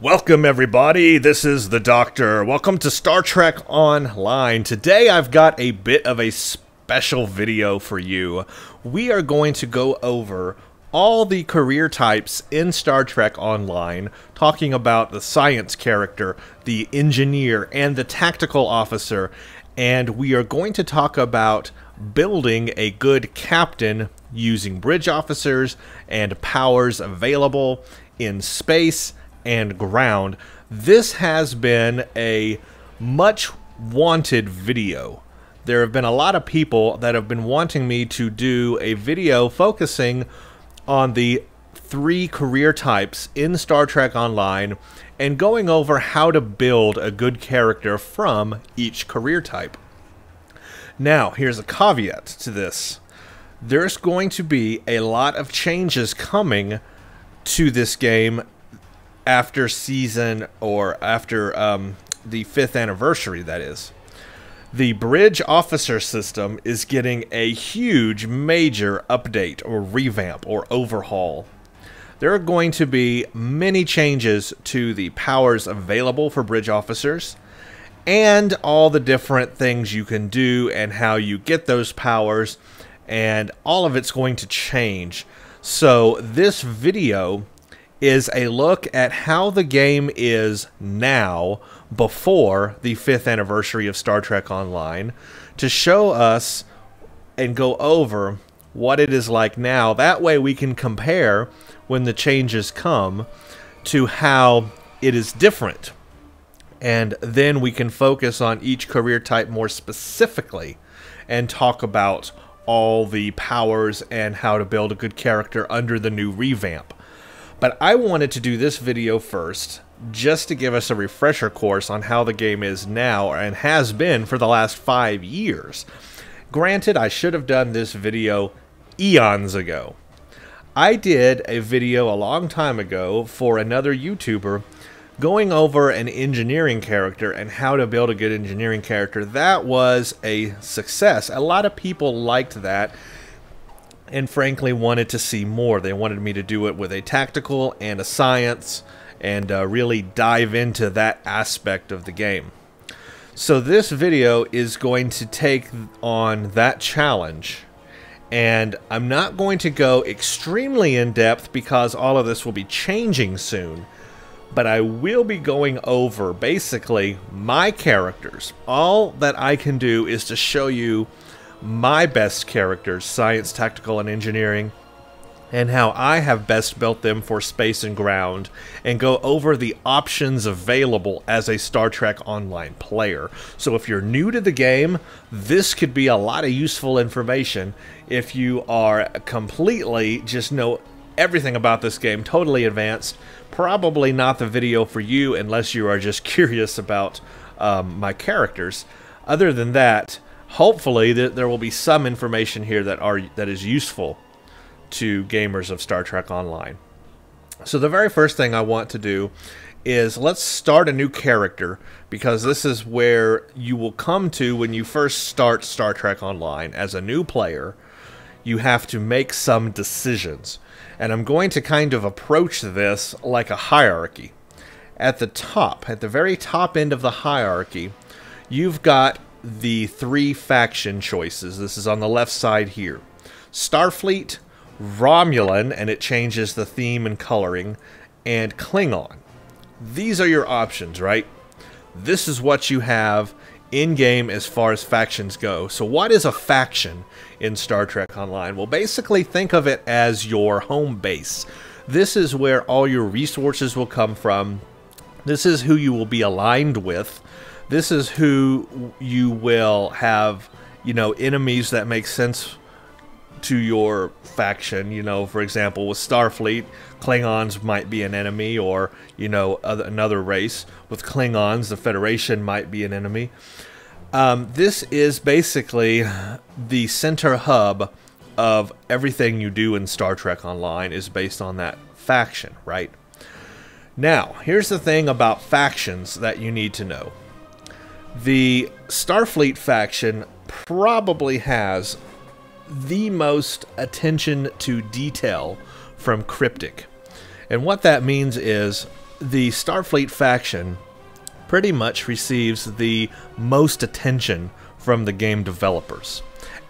Welcome everybody, this is the Doctor. Welcome to Star Trek Online. Today I've got a bit of a special video for you. We are going to go over all the career types in Star Trek Online, talking about the science character, the engineer, and the tactical officer, and we are going to talk about building a good captain using bridge officers and powers available in space and ground. This has been a much wanted video. There have been a lot of people that have been wanting me to do a video focusing on the three career types in Star Trek Online and going over how to build a good character from each career type. Now, here's a caveat to this. There's going to be a lot of changes coming to this game after season, or after the 5th anniversary, that is. The bridge officer system is getting a huge major update or revamp or overhaul. There are going to be many changes to the powers available for bridge officers and all the different things you can do and how you get those powers, and all of it's going to change. So this video is a look at how the game is now before the 5th anniversary of Star Trek Online, to show us and go over what it is like now. That way we can compare when the changes come to how it is different. And then we can focus on each career type more specifically and talk about all the powers and how to build a good character under the new revamp. But I wanted to do this video first just to give us a refresher course on how the game is now and has been for the last 5 years. Granted, I should have done this video eons ago. I did a video a long time ago for another YouTuber going over an engineering character and how to build a good engineering character. That was a success. A lot of people liked that and frankly wanted to see more. They wanted me to do it with a tactical and a science and really dive into that aspect of the game. So this video is going to take on that challenge, and I'm not going to go extremely in depth because all of this will be changing soon, but I will be going over basically my characters. All that I can do is to show you my best characters, science, tactical, and engineering, and how I have best built them for space and ground, and go over the options available as a Star Trek Online player. So if you're new to the game, this could be a lot of useful information. If you are completely just know everything about this game, totally advanced, probably not the video for you unless you are just curious about my characters. Other than that, hopefully there will be some information here that is useful to gamers of Star Trek Online. So the very first thing I want to do is let's start a new character, because this is where you will come to when you first start Star Trek Online. As a new player, you have to make some decisions. And I'm going to kind of approach this like a hierarchy. At the top, at the very top end of the hierarchy, you've got the three faction choices. This is on the left side here. Starfleet, Romulan, and it changes the theme and coloring, and Klingon. These are your options, right? This is what you have in-game as far as factions go. So what is a faction in Star Trek Online? Well, basically think of it as your home base. This is where all your resources will come from. This is who you will be aligned with. This is who you will have, you know, enemies that make sense to your faction. You know, for example, with Starfleet, Klingons might be an enemy, or, you know, another race. With Klingons, the Federation might be an enemy. This is basically the center hub of everything you do in Star Trek Online is based on that faction, right? Now, here's the thing about factions that you need to know. The Starfleet faction probably has the most attention to detail from Cryptic. And what that means is the Starfleet faction pretty much receives the most attention from the game developers.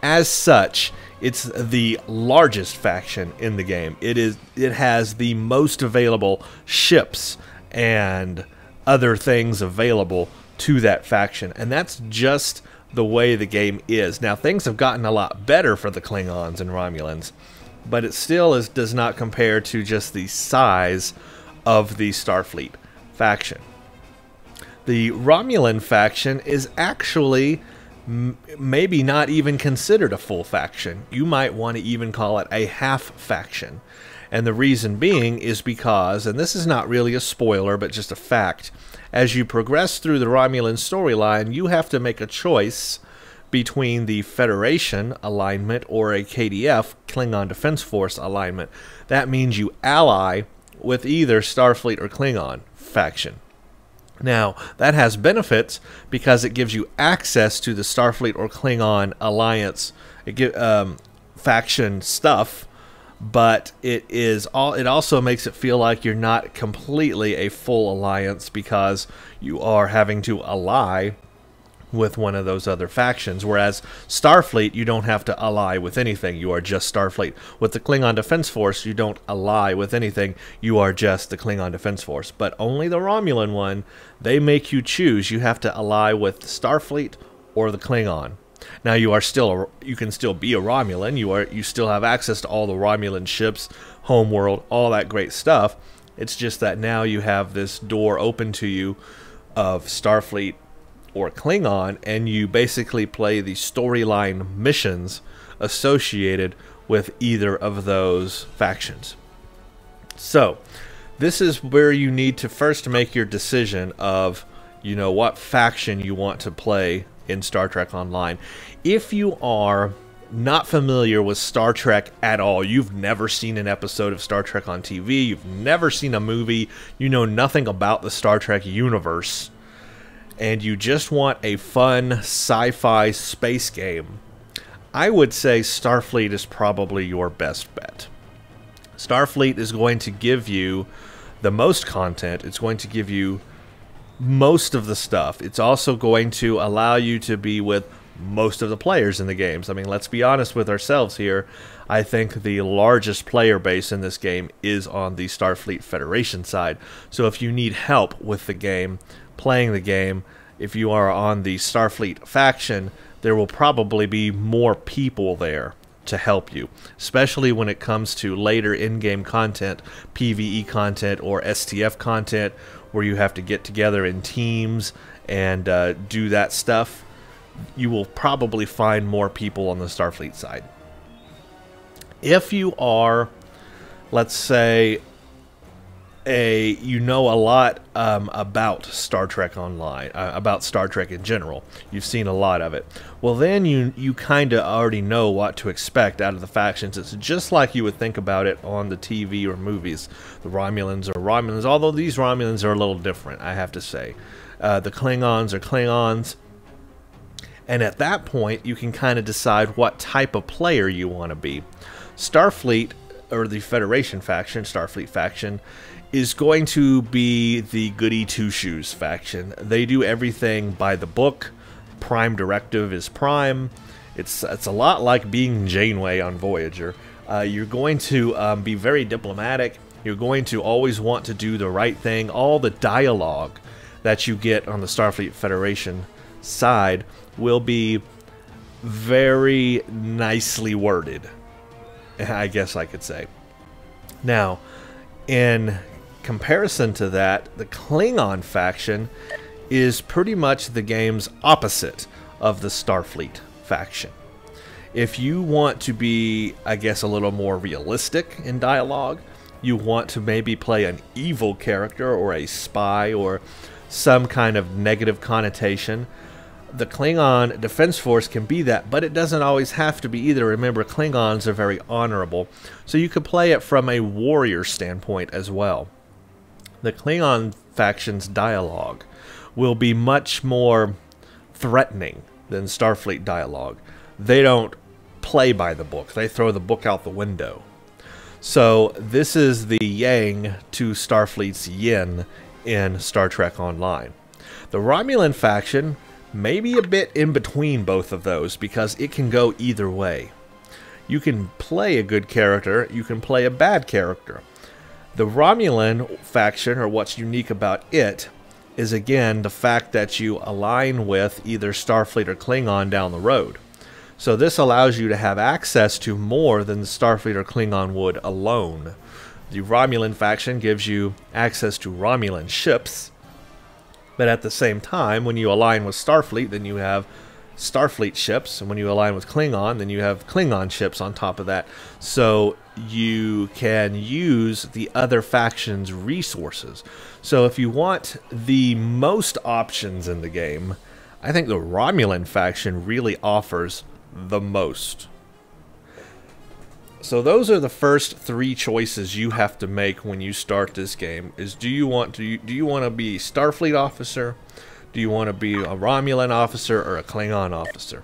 As such, it's the largest faction in the game. It has the most available ships and other things available to that faction, and that's just the way the game is. Now, things have gotten a lot better for the Klingons and Romulans, but it still does not compare to just the size of the Starfleet faction. The Romulan faction is actually maybe not even considered a full faction. You might want to even call it a half faction. And the reason being is because, and this is not really a spoiler, but just a fact, as you progress through the Romulan storyline, you have to make a choice between the Federation alignment or a KDF, Klingon Defense Force alignment. That means you ally with either Starfleet or Klingon faction. Now, that has benefits because it gives you access to the Starfleet or Klingon alliance faction stuff, but it also makes it feel like you're not completely a full alliance because you are having to ally with one of those other factions, whereas Starfleet, you don't have to ally with anything. You are just Starfleet. With the Klingon Defense Force, you don't ally with anything. You are just the Klingon Defense Force. But only the Romulan one, they make you choose. You have to ally with Starfleet or the Klingon. Now, you are still you can still be a Romulan. You still have access to all the Romulan ships, homeworld, all that great stuff. It's just that now you have this door open to you of Starfleet or Klingon, and you basically play the storyline missions associated with either of those factions. So this is where you need to first make your decision of, you know, what faction you want to play in Star Trek Online. If you are not familiar with Star Trek at all, you've never seen an episode of Star Trek on TV, you've never seen a movie, you know nothing about the Star Trek universe, and you just want a fun sci-fi space game, I would say Starfleet is probably your best bet. Starfleet is going to give you the most content. It's going to give you most of the stuff. It's also going to allow you to be with most of the players in the games. I mean, let's be honest with ourselves here. I think the largest player base in this game is on the Starfleet Federation side. So if you need help with the game, playing the game, if you are on the Starfleet faction, there will probably be more people there to help you, especially when it comes to later in-game content, PvE content or STF content, where you have to get together in teams and do that stuff. You will probably find more people on the Starfleet side. If you are, let's say, you know a lot about Star Trek Online, about Star Trek in general. You've seen a lot of it. Well, then you kind of already know what to expect out of the factions. It's just like you would think about it on the TV or movies. The Romulans are Romulans, although these Romulans are a little different, I have to say. The Klingons are Klingons. And at that point, you can kind of decide what type of player you want to be. Starfleet, or the Federation faction, Starfleet faction, is going to be the goody two-shoes faction. They do everything by the book. Prime directive is prime. It's a lot like being Janeway on Voyager. You're going to be very diplomatic. You're going to always want to do the right thing. All the dialogue that you get on the Starfleet Federation side will be very nicely worded, I guess I could say. Now, in comparison to that, the Klingon faction is pretty much the game's opposite of the Starfleet faction. If you want to be, I guess, a little more realistic in dialogue, you want to maybe play an evil character or a spy or some kind of negative connotation, the Klingon Defense Force can be that, but it doesn't always have to be either. Remember, Klingons are very honorable, so you could play it from a warrior standpoint as well. The Klingon faction's dialogue will be much more threatening than Starfleet dialogue. They don't play by the book. They throw the book out the window. So this is the yang to Starfleet's yin in Star Trek Online. The Romulan faction may be a bit in between both of those because it can go either way. You can play a good character, you can play a bad character. The Romulan faction, or what's unique about it, is again the fact that you align with either Starfleet or Klingon down the road. So this allows you to have access to more than the Starfleet or Klingon would alone. The Romulan faction gives you access to Romulan ships, but at the same time, when you align with Starfleet, then you have Starfleet ships, and when you align with Klingon, then you have Klingon ships on top of that. So you can use the other faction's resources. So if you want the most options in the game, I think the Romulan faction really offers the most. So those are the first three choices you have to make when you start this game. Is do you want to be a Starfleet officer? Do you want to be a Romulan officer or a Klingon officer?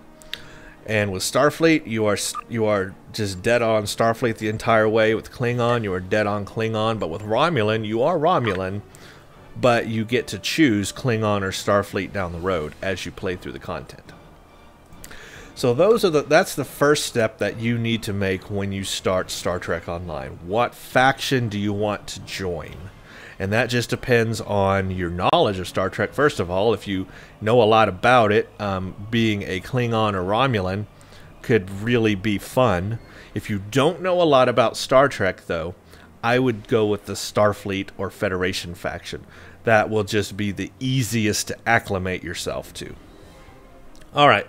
And with Starfleet, you are just dead on Starfleet the entire way. With Klingon, you are dead on Klingon. But with Romulan, you are Romulan, but you get to choose Klingon or Starfleet down the road as you play through the content. So that's the first step that you need to make when you start Star Trek Online. What faction do you want to join? And that just depends on your knowledge of Star Trek. First of all, if you know a lot about it, being a Klingon or Romulan could really be fun. If you don't know a lot about Star Trek, though, I would go with the Starfleet or Federation faction. That will just be the easiest to acclimate yourself to. All right.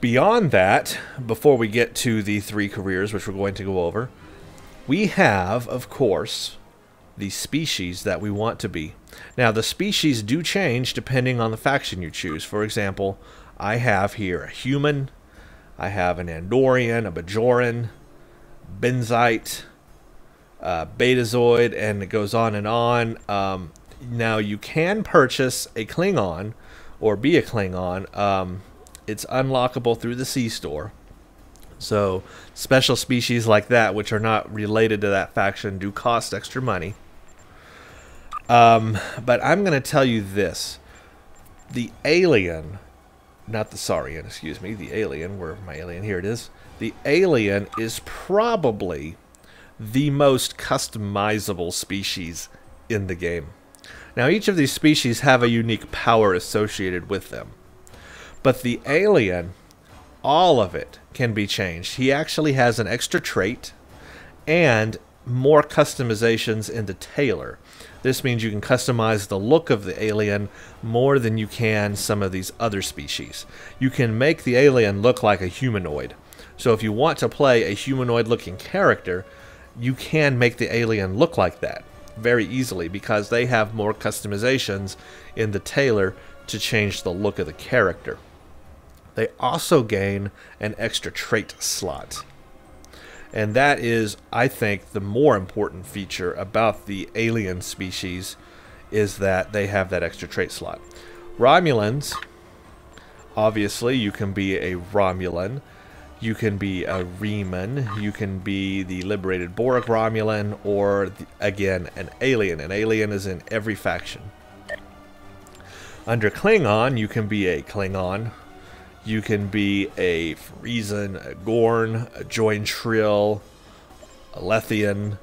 Beyond that, before we get to the three careers, which we're going to go over, we have, of course, the species that we want to be. Now, the species do change depending on the faction you choose. For example, I have here a human, I have an Andorian, a Bajoran, Benzite, Betazoid, and it goes on and on. Now, you can purchase a Klingon or be a Klingon. It's unlockable through the C store. So special species like that, which are not related to that faction, do cost extra money. But I'm going to tell you this. The alien, not the Saurian, excuse me, the alien, where my alien, here it is. The alien is probably the most customizable species in the game. Now, each of these species have a unique power associated with them. But the alien, all of it can be changed. He actually has an extra trait and more customizations into Taylor. This means you can customize the look of the alien more than you can some of these other species. You can make the alien look like a humanoid. So if you want to play a humanoid-looking character, you can make the alien look like that very easily because they have more customizations in the Taylor to change the look of the character. They also gain an extra trait slot. And that is, I think, the more important feature about the alien species, is that they have that extra trait slot. Romulans, obviously, you can be a Romulan, you can be a Reman, you can be the liberated Borg Romulan, or, again, an alien. An alien is in every faction. Under Klingon, you can be a Klingon, you can be a Reason, a Gorn, a Join Trill, a Lethian,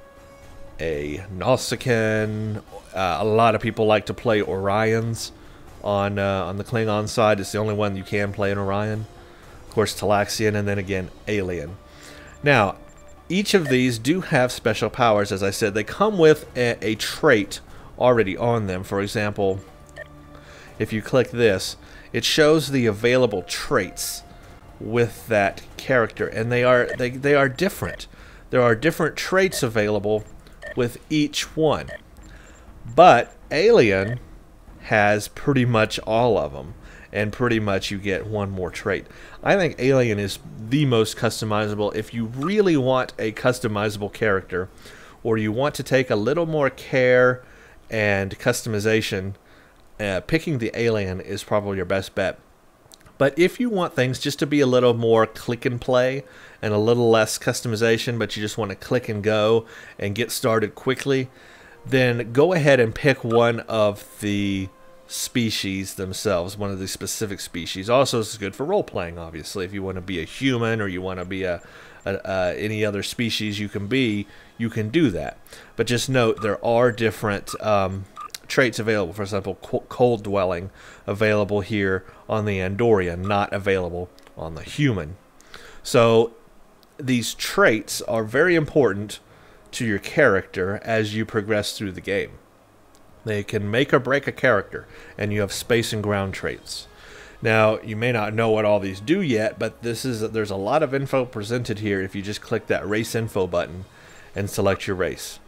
a Nosakan. A lot of people like to play Orions on the Klingon side. It's the only one you can play in Orion. Of course, Talaxian, and then again, Alien. Now, each of these do have special powers, as I said. They come with a trait already on them. For example, if you click this, it shows the available traits with that character, and they are different. There are different traits available with each one, but Alien has pretty much all of them, and pretty much you get one more trait. I think Alien is the most customizable. If you really want a customizable character, or you want to take a little more care and customization, picking the alien is probably your best bet. But if you want things just to be a little more click and play and a little less customization, but you just want to click and go and get started quickly, then go ahead and pick one of the species themselves, one of the specific species. Also, this is good for role-playing, obviously. If you want to be a human or you want to be any other species you can be, you can do that. But just note there are different traits available. For example, cold dwelling available here on the Andorian, not available on the human. So these traits are very important to your character as you progress through the game. They can make or break a character, and you have space and ground traits. Now, you may not know what all these do yet, but there's a lot of info presented here if you just click that race info button and select your race.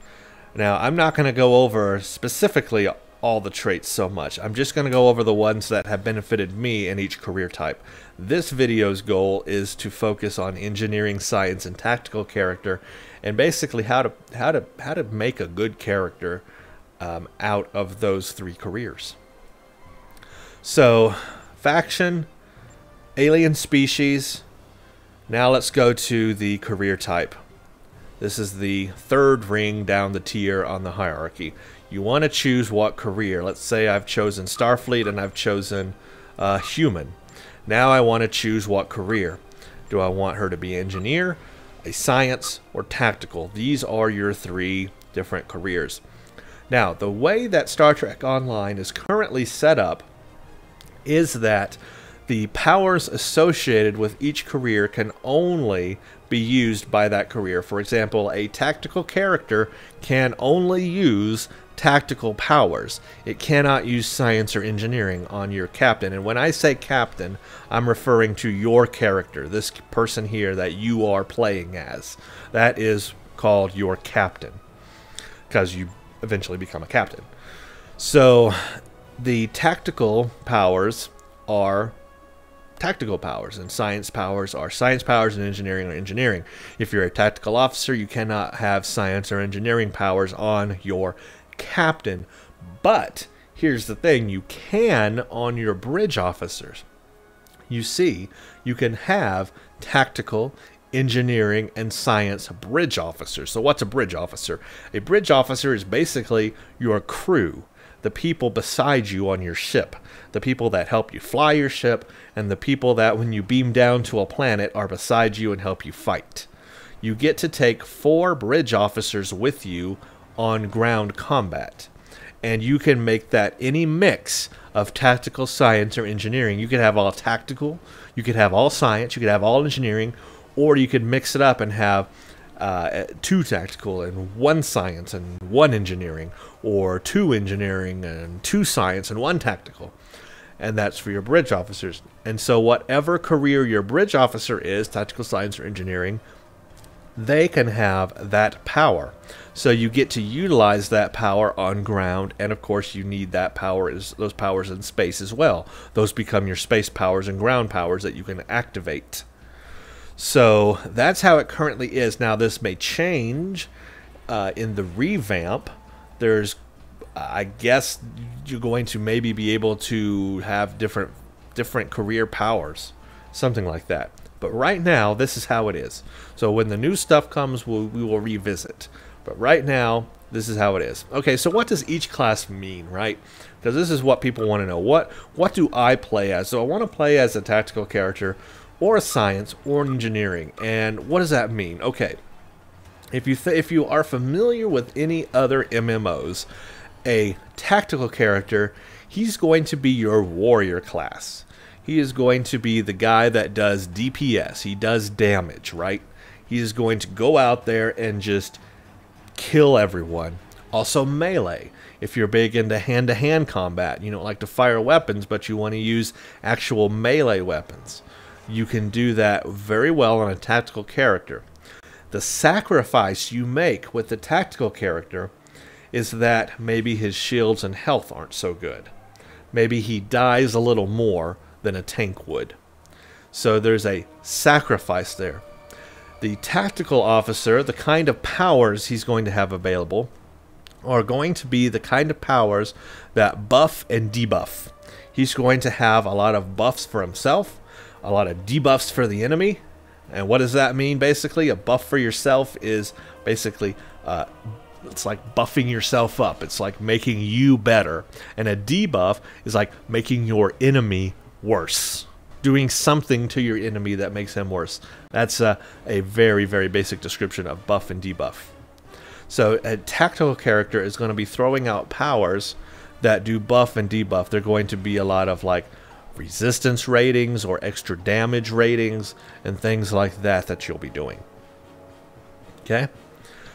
Now, I'm not going to go over specifically all the traits so much. I'm just going to go over the ones that have benefited me in each career type. This video's goal is to focus on engineering, science, and tactical character, and basically how to make a good character out of those three careers. So, faction, alien species. Now let's go to the career type. This is the third ring down the tier on the hierarchy. You want to choose what career. Let's say I've chosen Starfleet and I've chosen human. Now I want to choose what career. Do I want her to be engineer, a science, or tactical? These are your three different careers. Now, the way that Star Trek Online is currently set up is that the powers associated with each career can only be used by that career. For example, a tactical character can only use tactical powers. It cannot use science or engineering on your captain. And when I say captain, I'm referring to your character, this person here that you are playing as. That is called your captain, because you eventually become a captain. So the tactical powers are tactical powers, and science powers are science powers, and engineering are engineering. If you're a tactical officer, you cannot have science or engineering powers on your captain. But here's the thing, you can on your bridge officers. You see, you can have tactical, engineering, and science bridge officers. So what's a bridge officer? A bridge officer is basically your crew, the people beside you on your ship, the people that help you fly your ship, and the people that when you beam down to a planet are beside you and help you fight. You get to take 4 bridge officers with you on ground combat, and you can make that any mix of tactical, science, or engineering. You could have all tactical, you could have all science, you could have all engineering, or you could mix it up and have 2 tactical and 1 science and 1 engineering, or 2 engineering and 2 science and 1 tactical. And that's for your bridge officers. And so whatever career your bridge officer is, tactical, science, or engineering, they can have that power. So you get to utilize that power on ground, and of course you need that power, those powers in space as well. Those become your space powers and ground powers that you can activate. So that's how it currently is. Now this may change in the revamp. There's, I guess, you're going to maybe be able to have different career powers, something like that. But right now, this is how it is. So when the new stuff comes, we will revisit. But right now, this is how it is. Okay, so what does each class mean, right? Because this is what people want to know. What do I play as? So I want to play as a tactical character, or a science, or engineering. And what does that mean? Okay, if you are familiar with any other MMOs, a tactical character, he's going to be your warrior class. He is going to be the guy that does DPS. He does damage, right? He is going to go out there and just kill everyone. Also melee. If you're big into hand-to-hand combat, you don't like to fire weapons, but you want to use actual melee weapons, you can do that very well on a tactical character. The sacrifice you make with the tactical character is that maybe his shields and health aren't so good. Maybe he dies a little more than a tank would. So there's a sacrifice there. The tactical officer, the kind of powers he's going to have available are going to be the kind of powers that buff and debuff. He's going to have a lot of buffs for himself, a lot of debuffs for the enemy. And what does that mean, basically? A buff for yourself is basically, it's like buffing yourself up. It's like making you better. And a debuff is like making your enemy worse. Doing something to your enemy that makes him worse. That's a very, very basic description of buff and debuff. So a tactical character is going to be throwing out powers that do buff and debuff. They're going to be a lot of like resistance ratings or extra damage ratings and things like that that you'll be doing. Okay?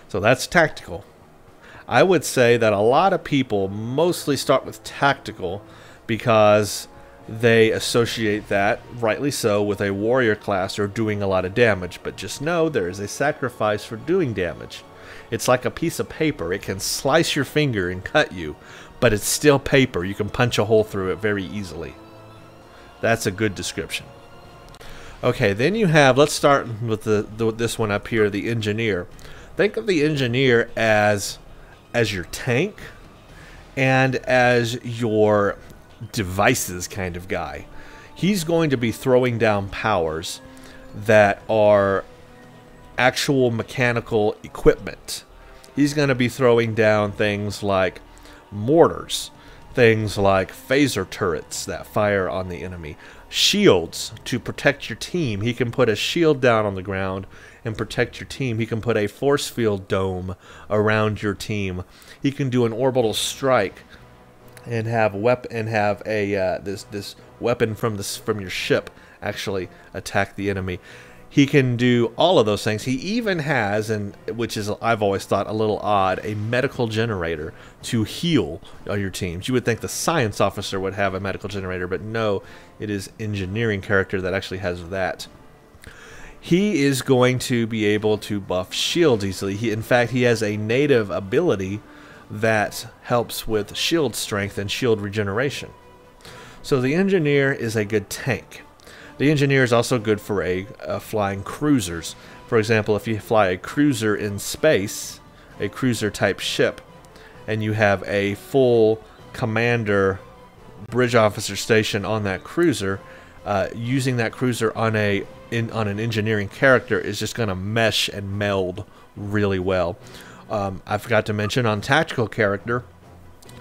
So that's tactical. I would say that a lot of people mostly start with tactical because they associate that, rightly so, with a warrior class or doing a lot of damage. But just know there is a sacrifice for doing damage. It's like a piece of paper. It can slice your finger and cut you, but it's still paper. You can punch a hole through it very easily. That's a good description. Okay, then you have, let's start with this one up here, the engineer. Think of the engineer as your tank and as your devices kind of guy. He's going to be throwing down powers that are actual mechanical equipment. He's going to be throwing down things like mortars, things like phaser turrets that fire on the enemy, shields to protect your team. He can put a shield down on the ground and protect your team. He can put a force field dome around your team. He can do an orbital strike and have this weapon from your ship actually attack the enemy. He can do all of those things. He even has, and which is I've always thought a little odd, a medical generator to heal your teams. You would think the science officer would have a medical generator, but no, it is engineering character that actually has that. He is going to be able to buff shields easily. In fact, he has a native ability that helps with shield strength and shield regeneration. So the engineer is a good tank. The engineer is also good for flying cruisers. For example, if you fly a cruiser in space, a cruiser type ship, and you have a full commander bridge officer station on that cruiser, using that cruiser on an engineering character is just going to mesh and meld really well. I forgot to mention on tactical character,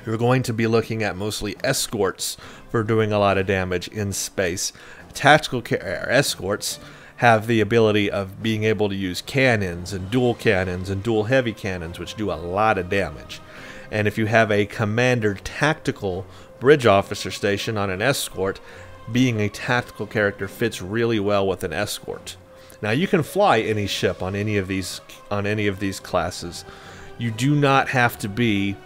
you're going to be looking at mostly escorts for doing a lot of damage in space. Tactical escorts have the ability of being able to use cannons and dual heavy cannons, which do a lot of damage. And if you have a commander tactical bridge officer station on an escort, being a tactical character fits really well with an escort. Now you can fly any ship on any of these classes. You do not have to be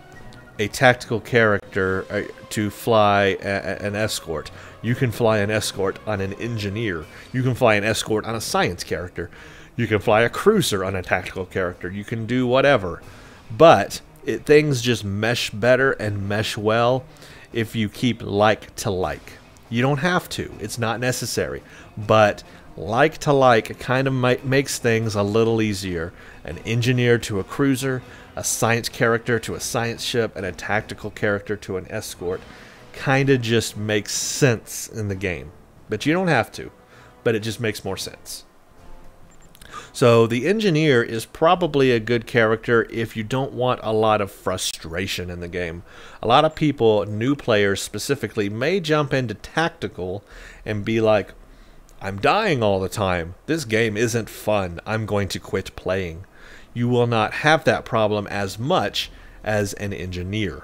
a tactical character to fly an escort. You can fly an escort on an engineer. You can fly an escort on a science character. You can fly a cruiser on a tactical character. You can do whatever. But things just mesh better and mesh well if you keep like to like. You don't have to. It's not necessary. But like to like kind of makes things a little easier. An engineer to a cruiser, a science character to a science ship, and a tactical character to an escort kind of just makes sense in the game. But you don't have to, but it just makes more sense. So the engineer is probably a good character if you don't want a lot of frustration in the game. A lot of people, new players specifically, may jump into tactical and be like, I'm dying all the time. This game isn't fun. I'm going to quit playing. You will not have that problem as much as an engineer.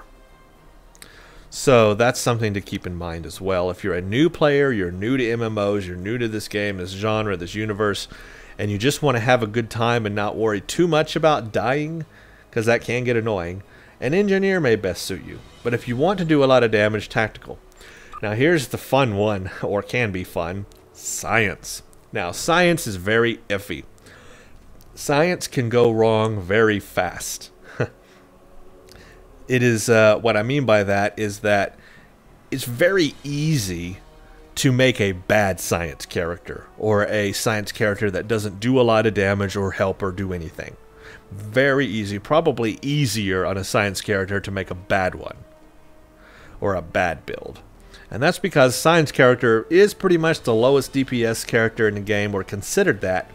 So that's something to keep in mind as well. If you're a new player, you're new to MMOs, you're new to this game, this genre, this universe, and you just want to have a good time and not worry too much about dying, because that can get annoying, an engineer may best suit you. But if you want to do a lot of damage, tactical. Now here's the fun one, or can be fun. Science. Now, science is very iffy. Science can go wrong very fast. It is, what I mean by that is that it's very easy to make a bad science character or a science character that doesn't do a lot of damage or help or do anything. Very easy, probably easier on a science character to make a bad one or a bad build. And that's because Sign's character is pretty much the lowest DPS character in the game, or considered that.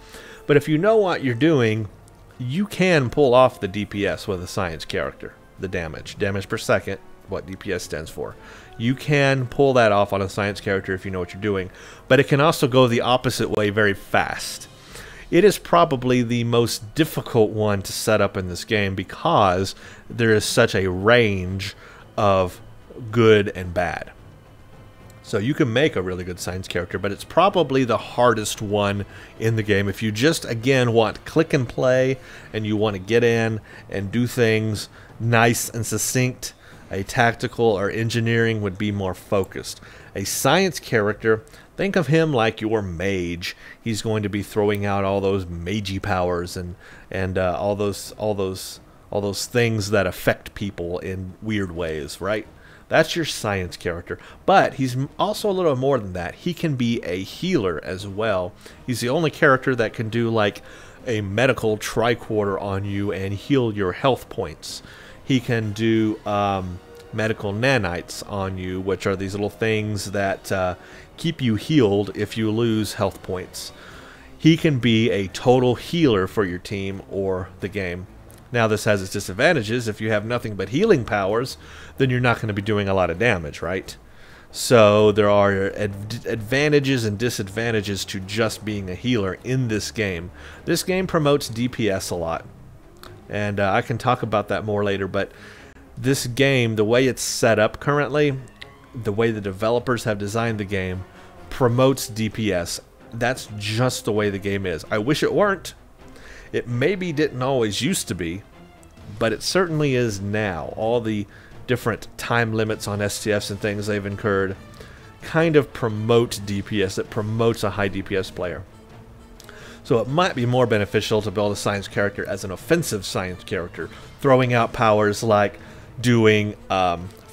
But if you know what you're doing, you can pull off the DPS with a Sign's character. The damage per second, what DPS stands for. You can pull that off on a Sign's character if you know what you're doing. But it can also go the opposite way very fast. It is probably the most difficult one to set up in this game because there is such a range of good and bad. So you can make a really good Science character, but it's probably the hardest one in the game. If you just, again, want click and play, and you want to get in and do things nice and succinct, a tactical or engineering would be more focused. A Science character, think of him like your mage. He's going to be throwing out all those magey powers and all those things that affect people in weird ways, right? That's your Science character, but he's also a little more than that. He can be a healer as well. He's the only character that can do like a medical tricorder on you and heal your health points. He can do medical nanites on you, which are these little things that keep you healed if you lose health points. He can be a total healer for your team or the game. Now, this has its disadvantages. If you have nothing but healing powers, then you're not going to be doing a lot of damage, right? So there are advantages and disadvantages to just being a healer in this game. This game promotes DPS a lot. And I can talk about that more later, but this game, the way it's set up currently, the way the developers have designed the game, promotes DPS. That's just the way the game is. I wish it weren't. It maybe didn't always used to be, but it certainly is now. All the different time limits on STFs and things they've incurred kind of promote DPS. It promotes a high DPS player. So it might be more beneficial to build a Science character as an offensive Science character, throwing out powers like doing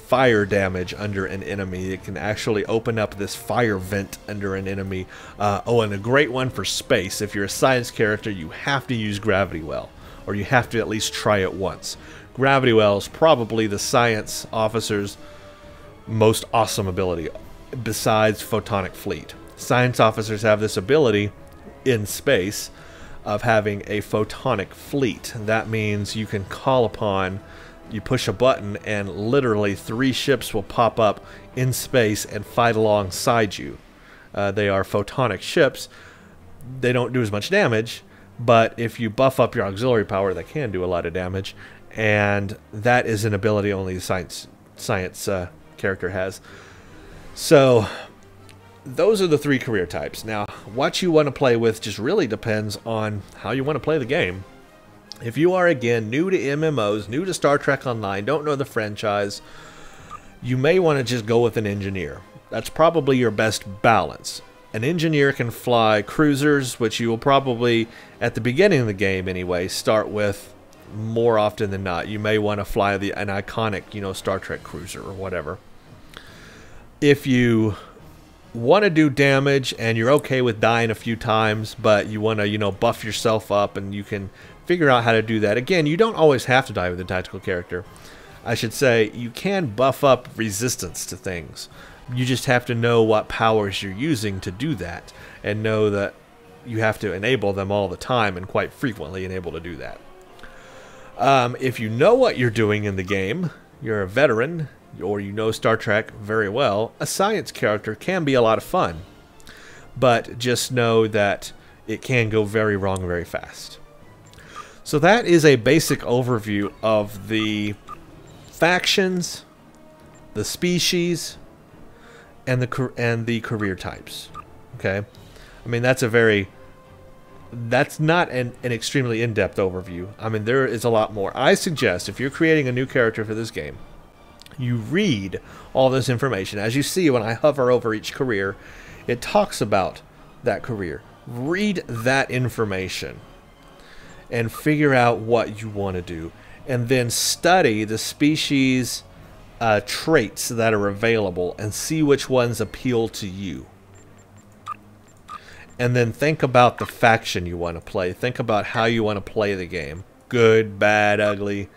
fire damage under an enemy. It can actually open up this fire vent under an enemy. Oh, and a great one for space. If you're a Science character, you have to use Gravity Well, or you have to at least try it once. Gravity Well is probably the Science officer's most awesome ability, besides Photonic Fleet. Science officers have this ability in space of having a Photonic Fleet. That means you can call upon... You push a button and literally 3 ships will pop up in space and fight alongside you. They are photonic ships. They don't do as much damage, but if you buff up your auxiliary power, they can do a lot of damage. And that is an ability only the science character has. So those are the 3 career types. Now, what you want to play with just really depends on how you want to play the game. If you are, again, new to MMOs, new to Star Trek Online, don't know the franchise, you may want to just go with an engineer. That's probably your best balance. An engineer can fly cruisers, which you will probably, at the beginning of the game anyway, start with more often than not. You may want to fly an iconic, you know, Star Trek cruiser or whatever. If you want to do damage and you're okay with dying a few times, but you want to, you know, buff yourself up and you can... Figure out how to do that. Again, you don't always have to die with a tactical character. I should say, you can buff up resistance to things. You just have to know what powers you're using to do that, and know that you have to enable them all the time and quite frequently enable to do that. If you know what you're doing in the game, you're a veteran, or you know Star Trek very well, a Science character can be a lot of fun. But just know that it can go very wrong very fast. So that is a basic overview of the factions, the species, and the career types. Okay, I mean that's not an extremely in-depth overview. I mean there is a lot more. I suggest if you're creating a new character for this game, you read all this information. As you see when I hover over each career, it talks about that career. Read that information and figure out what you want to do, and then study the species traits that are available and see which ones appeal to you. And then think about the faction you want to play. Think about how you want to play the game. Good, bad, ugly.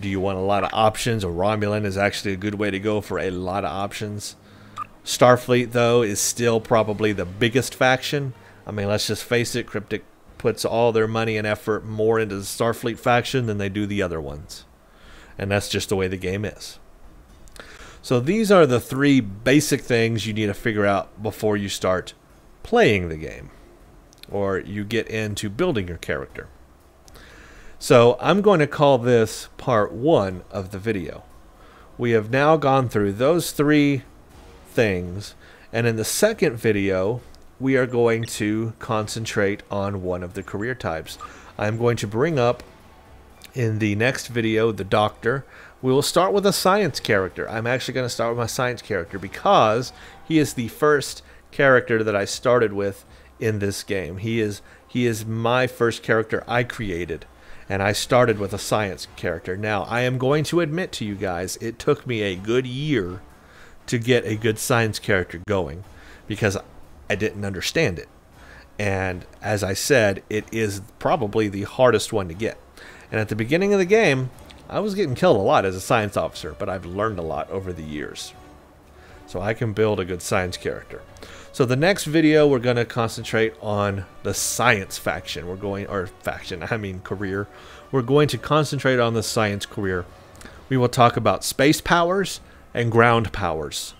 Do you want a lot of options? A Romulan is actually a good way to go for a lot of options. Starfleet, though, is still probably the biggest faction. I mean, let's just face it, Cryptic puts all their money and effort more into the Starfleet faction than they do the other ones. And that's just the way the game is. So these are the three basic things you need to figure out before you start playing the game, or you get into building your character. So I'm going to call this part one of the video. We have now gone through those three things, and in the second video we are going to concentrate on one of the career types. I'm going to bring up in the next video the Doctor. We will start with a science character. I'm actually going to start with my science character because he is the first character that I started with in this game. He is my first character I created, and I started with a science character. Now, I am going to admit to you guys, it took me a good year to get a good science character going because I didn't understand it. And as I said, it is probably the hardest one to get. And at the beginning of the game, I was getting killed a lot as a science officer, but I've learned a lot over the years. So I can build a good science character. So the next video, we're going to concentrate on the science faction. I mean career. We're going to concentrate on the science career. We will talk about space powers and ground powers.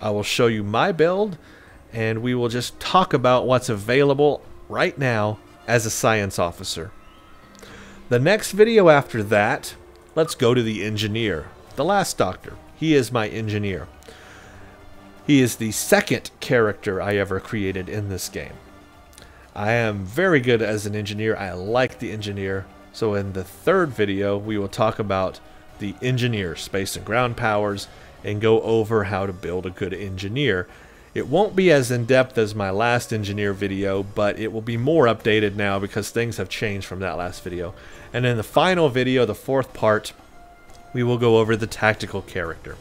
I will show you my build, and we will just talk about what's available right now as a science officer. The next video after that, let's go to the engineer, the last Doctor. He is my engineer. He is the second character I ever created in this game. I am very good as an engineer. I like the engineer. So in the third video, we will talk about the engineer, space and ground powers, and go over how to build a good engineer. It won't be as in-depth as my last engineer video, but it will be more updated now because things have changed from that last video. And in the final video, the fourth part, we will go over the tactical character.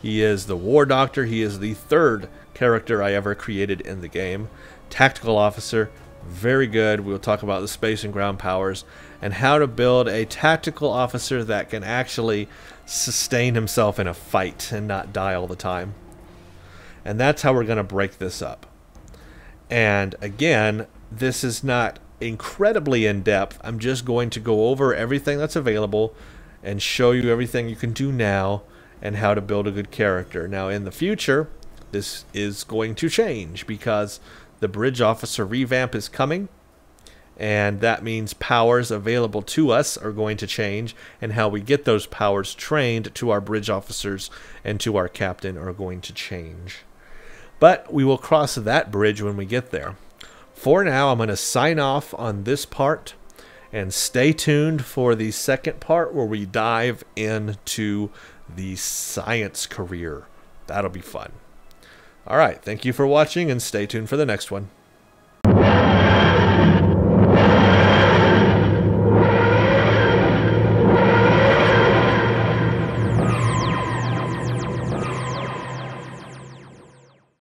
He is the War Doctor. He is the third character I ever created in the game. Tactical officer, very good. We'll talk about the space and ground powers and how to build a tactical officer that can actually sustain himself in a fight and not die all the time. And that's how we're going to break this up. And again, this is not incredibly in-depth. I'm just going to go over everything that's available and show you everything you can do now and how to build a good character. Now in the future, this is going to change because the bridge officer revamp is coming, and that means powers available to us are going to change, and how we get those powers trained to our bridge officers and to our captain are going to change. But we will cross that bridge when we get there. For now, I'm going to sign off on this part, and stay tuned for the second part where we dive into the science career. That'll be fun. All right, thank you for watching, and stay tuned for the next one.